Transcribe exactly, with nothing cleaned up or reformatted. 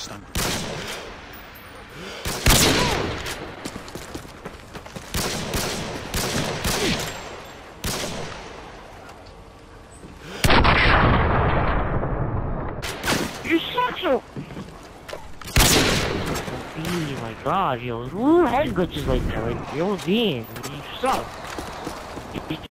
Stun. God, you know, who had glitches like that? Like, you know, being, you suck.